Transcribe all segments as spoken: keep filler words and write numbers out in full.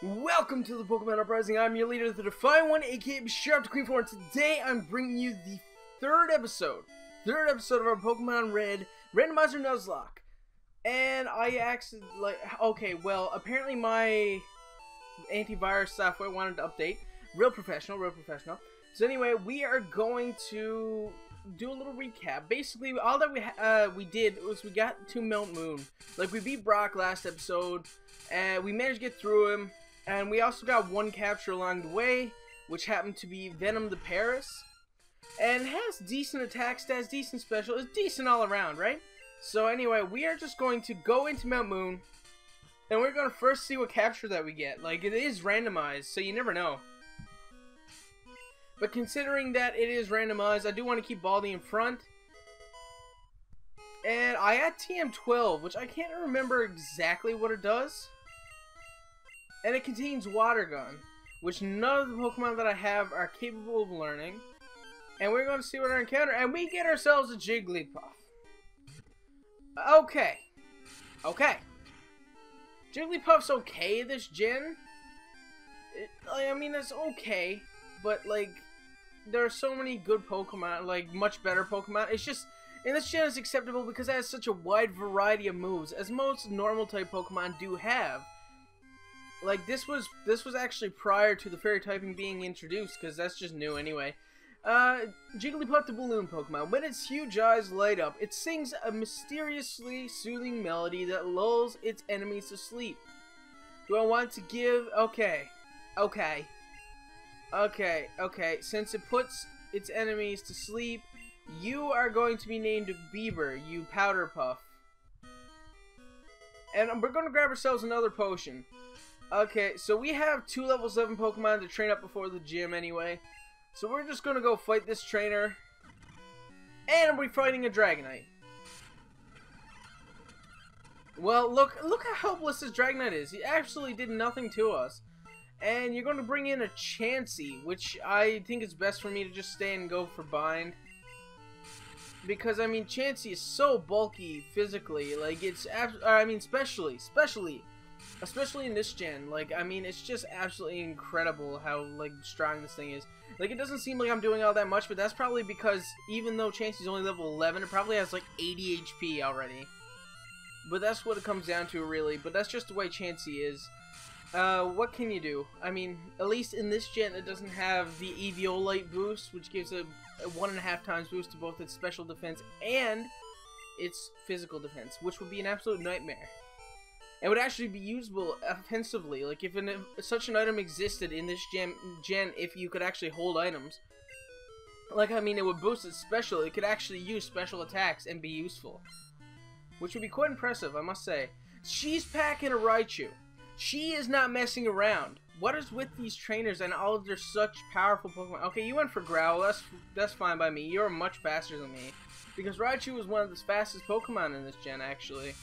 Welcome to the Pokemon Uprising. I'm your leader, The Defiant One, aka Bisharp two Queen four, and today I'm bringing you the third episode, third episode of our Pokemon Red Randomizer Nuzlocke. And I actually, like, okay, well, apparently my antivirus software wanted to update. Real professional, real professional. So anyway, we are going to do a little recap. Basically, all that we uh, we did was we got to Mount Moon. Like, we beat Brock last episode, and we managed to get through him. And we also got one capture along the way, which happened to be Venom the Paris. And has decent attack stats, decent special, is decent all around, right? So anyway, we are just going to go into Mount Moon, and we're going to first see what capture that we get. Like, it is randomized, so you never know. But considering that it is randomized, I do want to keep Baldi in front. And I had T M twelve, which I can't remember exactly what it does. And it contains Water Gun, which none of the Pokemon that I have are capable of learning. And we're going to see what our encounter, and we get ourselves a Jigglypuff. Okay. Okay. Jigglypuff's okay this gen. It, I mean, it's okay, but, like, there are so many good Pokemon, like, much better Pokemon. It's just, and this gen is acceptable because it has such a wide variety of moves, as most normal-type Pokemon do have. Like, this was this was actually prior to the fairy typing being introduced, because that's just new anyway. Uh, Jigglypuff, the balloon Pokemon. When its huge eyes light up, it sings a mysteriously soothing melody that lulls its enemies to sleep. Do I want to give... Okay. Okay. Okay, okay. Since it puts its enemies to sleep, you are going to be named Bieber, you Powder Puff. And we're going to grab ourselves another potion. Okay, so we have two level seven Pokemon to train up before the gym anyway. So we're just going to go fight this trainer. And we're fighting a Dragonite. Well, look look how helpless this Dragonite is. He actually did nothing to us. And you're going to bring in a Chansey, which I think is best for me to just stay and go for Bind. Because, I mean, Chansey is so bulky physically. Like, it's... I mean, especially, especially... Especially in this gen, like, I mean, it's just absolutely incredible how, like, strong this thing is. Like, it doesn't seem like I'm doing all that much, but that's probably because even though Chansey's only level eleven, it probably has, like, eighty H P already. But that's what it comes down to, really. But that's just the way Chansey is. Uh, what can you do? I mean, at least in this gen, it doesn't have the Eviolite boost, which gives a, a one and a half times boost to both its special defense and its physical defense, which would be an absolute nightmare. It would actually be usable offensively, like if, an, if such an item existed in this gen, gen, if you could actually hold items. Like, I mean, it would boost its special, it could actually use special attacks and be useful. Which would be quite impressive, I must say. She's packing a Raichu. She is not messing around. What is with these trainers and all of their such powerful Pokemon? Okay, you went for Growl, that's, that's fine by me, you're much faster than me. Because Raichu was one of the fastest Pokemon in this gen, actually.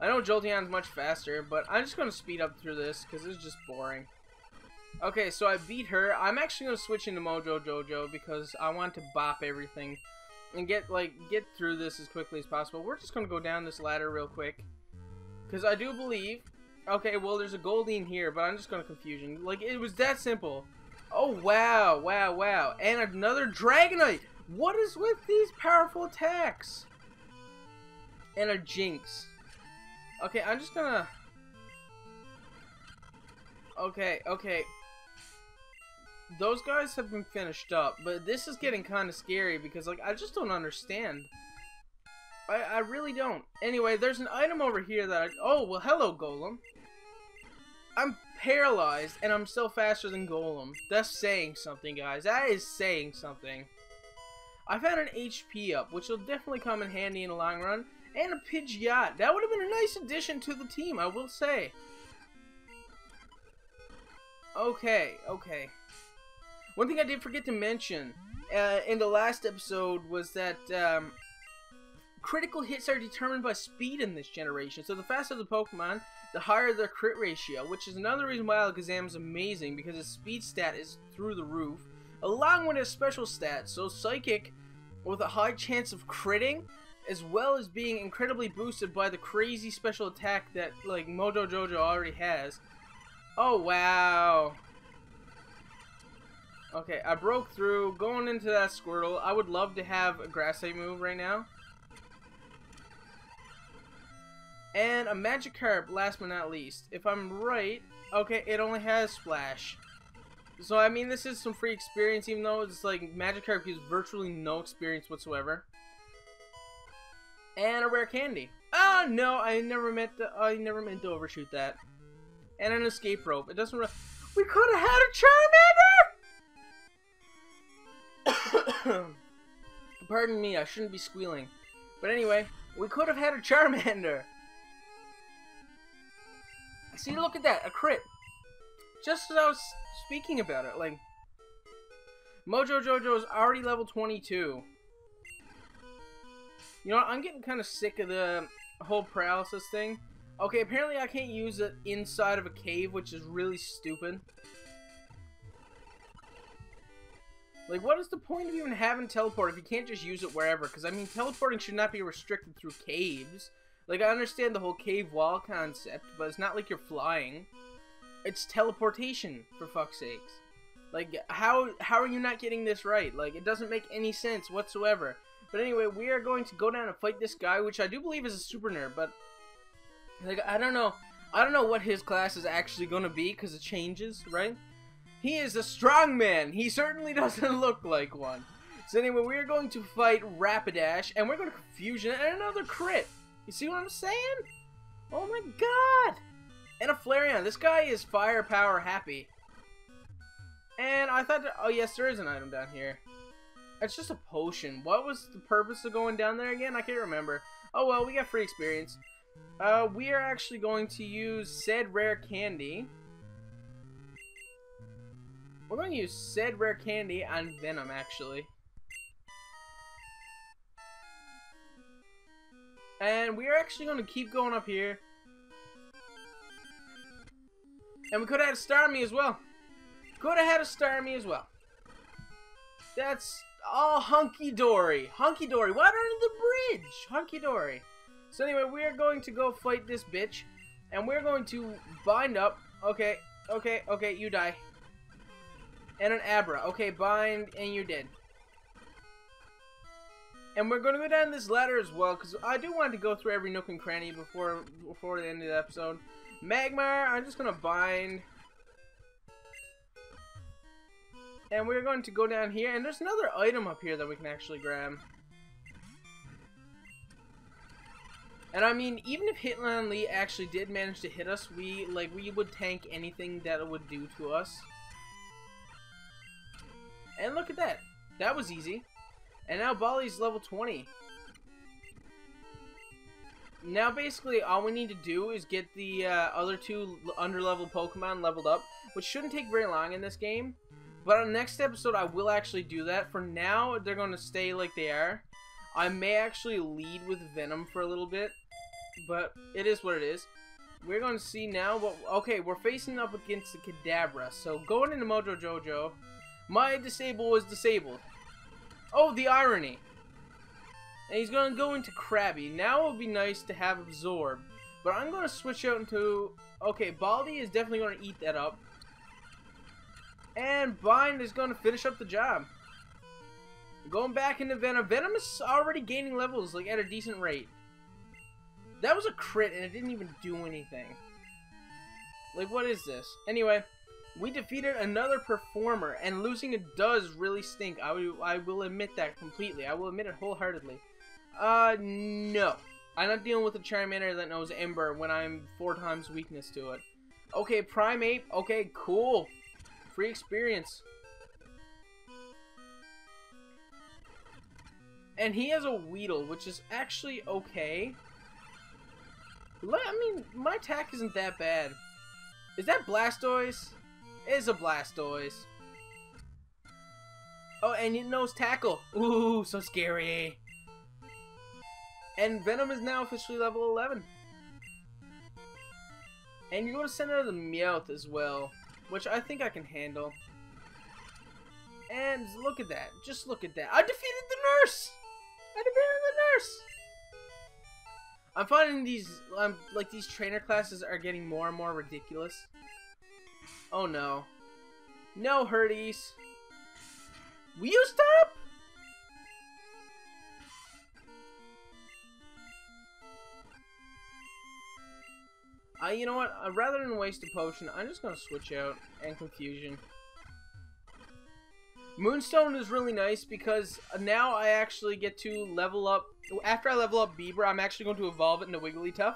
I know Jolteon's much faster, but I'm just going to speed up through this, because it's just boring. Okay, so I beat her. I'm actually going to switch into Mojo Jojo, because I want to bop everything. And get, like, get through this as quickly as possible. We're just going to go down this ladder real quick. Because I do believe... Okay, well, there's a Goldeen here, but I'm just going to Confusion. Like, it was that simple. Oh, wow, wow, wow. And another Dragonite! What is with these powerful attacks? And a Jinx. Okay, I'm just gonna... Okay, okay. Those guys have been finished up, but this is getting kind of scary because, like, I just don't understand. I, I really don't. Anyway, there's an item over here that I... Oh, well, hello, Golem. I'm paralyzed, and I'm still faster than Golem. That's saying something, guys. That is saying something. I've had an H P up, which will definitely come in handy in the long run. And a Pidgeot. That would have been a nice addition to the team, I will say. Okay, okay. One thing I did forget to mention uh, in the last episode was that um, critical hits are determined by speed in this generation. So the faster the Pokemon, the higher their crit ratio, which is another reason why Alakazam is amazing, because its speed stat is through the roof, along with its special stat. So Psychic, with a high chance of critting, as well as being incredibly boosted by the crazy special attack that, like, Mojo Jojo already has. Oh, wow. Okay, I broke through, going into that Squirtle. I would love to have a Grass type move right now. And a Magikarp, last but not least. If I'm right, okay, it only has Splash. So, I mean, this is some free experience, even though it's like Magikarp gives virtually no experience whatsoever. And a Rare Candy. Oh, no, I never meant to, I never meant to overshoot that. And an Escape Rope. It doesn't really... We could have had a Charmander! Pardon me, I shouldn't be squealing. But anyway, we could have had a Charmander. See, look at that, a crit. Just as I was speaking about it, like... Mojo Jojo is already level twenty-two. You know what, I'm getting kind of sick of the whole paralysis thing. Okay, apparently I can't use it inside of a cave, which is really stupid. Like, what is the point of even having teleport if you can't just use it wherever? Because, I mean, teleporting should not be restricted through caves. Like, I understand the whole cave wall concept, but it's not like you're flying. It's teleportation, for fuck's sakes. Like, how, how are you not getting this right? Like, it doesn't make any sense whatsoever. But anyway, we are going to go down and fight this guy, which I do believe is a super nerd, but... Like, I don't know, I don't know what his class is actually gonna be, because it changes, right? He is a strong man. He certainly doesn't look like one. So anyway, we are going to fight Rapidash, and we're gonna confusion it, and another crit. You see what I'm saying? Oh my god! And a Flareon. This guy is firepower happy. And I thought, that, oh yes, there is an item down here. It's just a potion. What was the purpose of going down there again? I can't remember. Oh well, we got free experience. Uh, we are actually going to use said Rare Candy. We're going to use said Rare Candy on Venom, actually. And we are actually going to keep going up here. And we could have had a Starmie as well. Could have had a Starmie as well. That's all hunky-dory. Hunky-dory. What under the bridge? Hunky-dory. So anyway, we are going to go fight this bitch. And we're going to bind up. Okay, okay, okay, you die. And an Abra. Okay, bind, and you're dead. And we're going to go down this ladder as well, because I do want to go through every nook and cranny before before the end of the episode. Magmar, I'm just going to bind. And we're going to go down here, and there's another item up here that we can actually grab. And I mean, even if Hitmonlee actually did manage to hit us, we like we would tank anything that it would do to us. And look at that. That was easy. And now Bali's level twenty. Now basically all we need to do is get the uh, other two under-level Pokemon leveled up, which shouldn't take very long in this game. But on the next episode I will actually do that. For now, they're going to stay like they are. I may actually lead with Venom for a little bit. But it is what it is. We're going to see now. What, okay, we're facing up against the Kadabra. So going into Mojo Jojo, my disable was disabled. Oh, the irony. And he's going to go into Krabby. Now it would be nice to have Absorb. But I'm going to switch out into... Okay, Baldi is definitely going to eat that up. And Bind is going to finish up the job. Going back into Venom. Venom is already gaining levels, like, at a decent rate. That was a crit, and it didn't even do anything. Like, what is this? Anyway, we defeated another performer, and losing it does really stink. I, I will admit that completely. I will admit it wholeheartedly. Uh, no. I'm not dealing with a Charmander that knows Ember when I'm four times weakness to it. Okay, Primeape. Okay, cool. Free experience. And he has a Weedle, which is actually okay. I mean, my attack isn't that bad. Is that Blastoise? It is a Blastoise. Oh, and it knows Tackle. Ooh, so scary. And Venom is now officially level eleven. And you're going to send out the Meowth as well, which I think I can handle. And look at that. Just look at that. I defeated the nurse! I defeated the nurse. I'm finding these, um, like these trainer classes are getting more and more ridiculous. Oh no. No, Hurties. Will you stop? I, you know what? Uh, rather than waste a potion, I'm just gonna switch out and confusion. Moonstone is really nice because now I actually get to level up. After I level up Bieber, I'm actually going to evolve it into Wigglytuff.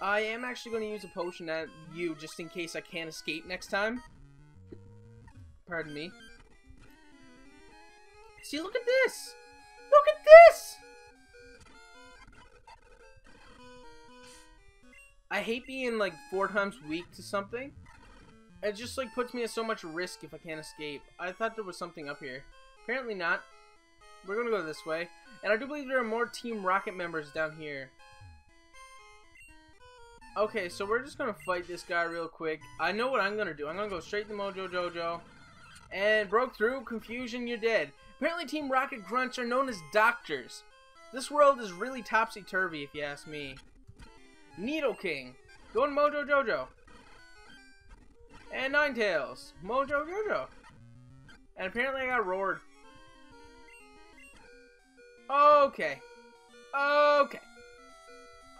I am actually going to use a potion at you just in case I can't escape next time. Pardon me. See, look at this! Look at this! I hate being like four times weak to something. It just like puts me at so much risk if I can't escape. I thought there was something up here. Apparently not. We're gonna go this way. And I do believe there are more Team Rocket members down here. Okay, so we're just gonna fight this guy real quick. I know what I'm gonna do. I'm gonna go straight to Mojo Jojo. And broke through. Confusion, you're dead. Apparently Team Rocket Grunts are known as doctors. This world is really topsy-turvy if you ask me. Needle King, going Mojo Jojo, and Ninetales, Mojo Jojo, and apparently I got roared. Okay, okay,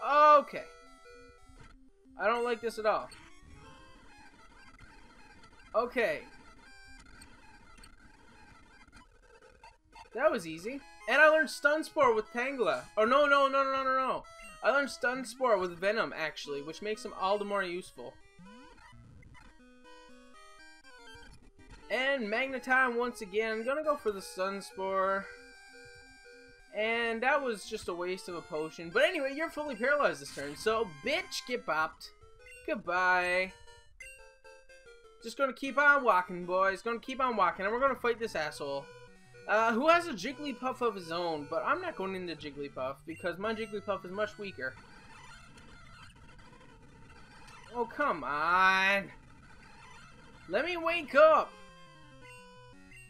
okay. I don't like this at all. Okay, that was easy, and I learned Stun Spore with Tangela. Oh no no no no no no. I learned Stun Spore with Venom, actually, which makes him all the more useful. And Magneton once again. I'm gonna go for the Stun Spore. And that was just a waste of a potion. But anyway, you're fully paralyzed this turn, so bitch, get bopped. Goodbye. Just gonna keep on walking, boys. Gonna keep on walking, and we're gonna fight this asshole. Uh, who has a Jigglypuff of his own, but I'm not going into Jigglypuff because my Jigglypuff is much weaker. Oh, come on. Let me wake up.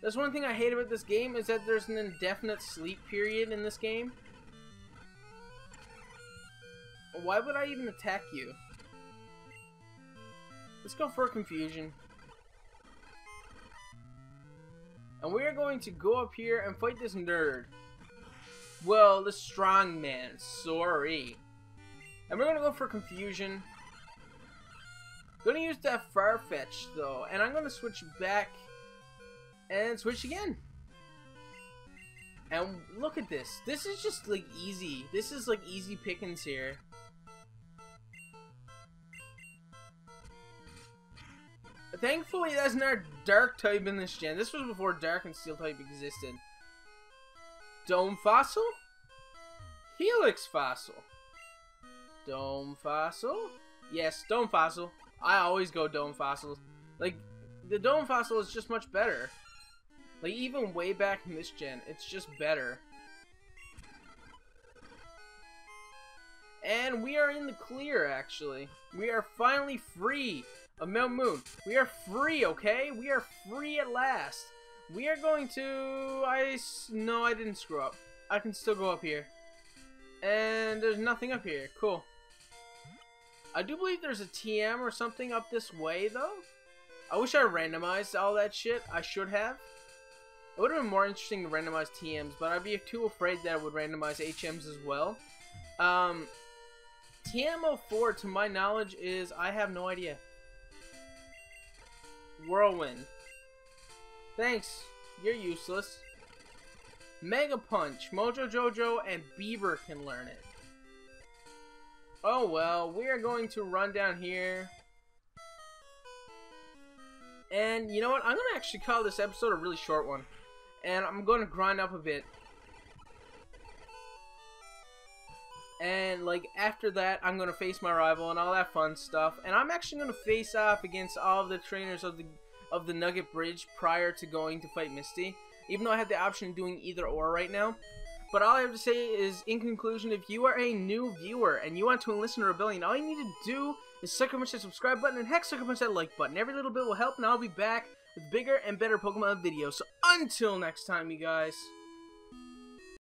That's one thing I hate about this game is that there's an indefinite sleep period in this game. Why would I even attack you? Let's go for confusion. And we are going to go up here and fight this nerd. Well, the strong man. Sorry. And we're going to go for confusion. Going to use that Farfetch though. And I'm going to switch back. And switch again. And look at this. This is just like easy. This is like easy pickings here. Thankfully, that's not Dark type in this gen. This was before Dark and Steel type existed. Dome Fossil? Helix Fossil. Dome Fossil? Yes, Dome Fossil. I always go Dome Fossils. Like, the Dome Fossil is just much better. Like, even way back in this gen, it's just better. And we are in the clear, actually. We are finally free of Mount Moon. We are free, okay? We are free at last. We are going to... I... No, I didn't screw up. I can still go up here. And there's nothing up here. Cool. I do believe there's a T M or something up this way, though. I wish I randomized all that shit. I should have. It would have been more interesting to randomize T Ms, but I'd be too afraid that I would randomize H Ms as well. Um... T M oh four, to my knowledge, is... I have no idea. Whirlwind. Thanks. You're useless. Mega Punch. Mojo Jojo and Bieber can learn it. Oh, well. We are going to run down here. And, you know what? I'm going to actually call this episode a really short one. And I'm going to grind up a bit. And, like, after that, I'm going to face my rival and all that fun stuff. And I'm actually going to face off against all of the trainers of the of the Nugget Bridge prior to going to fight Misty. Even though I have the option of doing either or right now. But all I have to say is, in conclusion, if you are a new viewer and you want to enlisten to Rebellion, all you need to do is sucker punch that subscribe button and heck sucker punch that like button. Every little bit will help, and I'll be back with bigger and better Pokemon videos. So until next time, you guys.